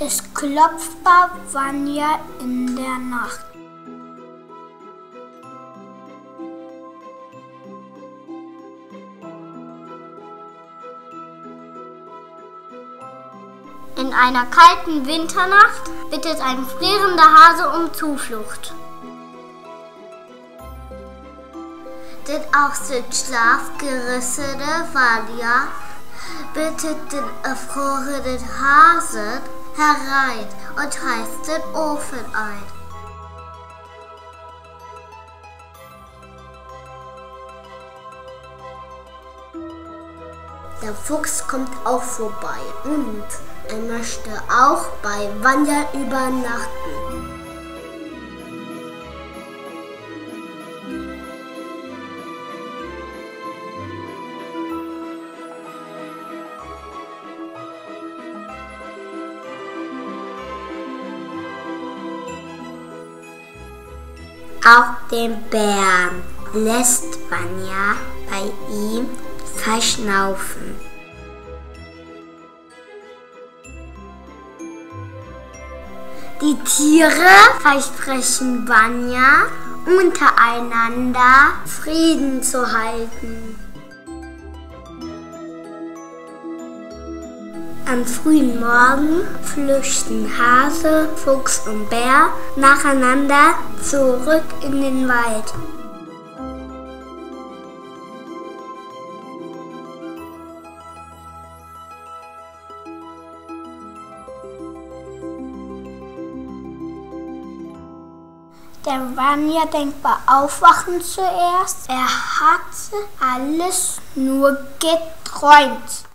Es klopft bei Wanja in der Nacht. In einer kalten Winternacht bittet ein frierender Hase um Zuflucht. Denn auch den schlafgerissene Wanja bittet den erfrorenen Hasen herein und heizt den Ofen ein. Der Fuchs kommt auch vorbei und er möchte auch bei Wanja übernachten. Auch den Bären lässt Wanja bei ihm verschnaufen. Die Tiere versprechen Wanja, untereinander Frieden zu halten. Am frühen Morgen flüchten Hase, Fuchs und Bär nacheinander zurück in den Wald. Der Wanja denkt bei Aufwachen zuerst, er hatte alles nur geträumt.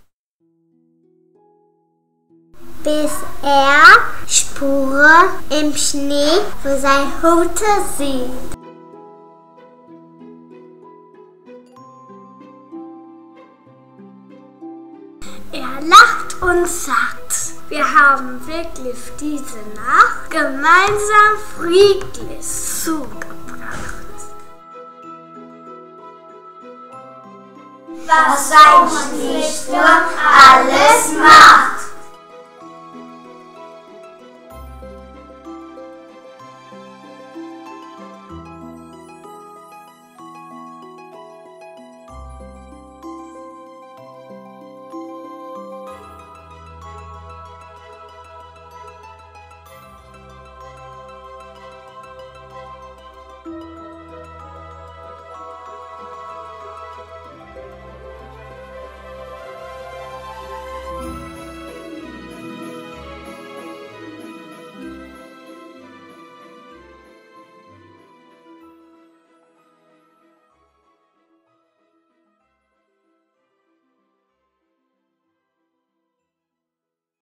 Bis er Spuren im Schnee für seine Rute sieht. Er lacht und sagt, wir haben wirklich diese Nacht gemeinsam friedlich zugebracht. Was ein Schneesturm alles macht.